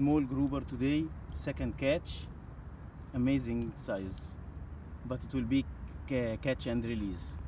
small grouper today, second catch, amazing size, but it will be catch and release.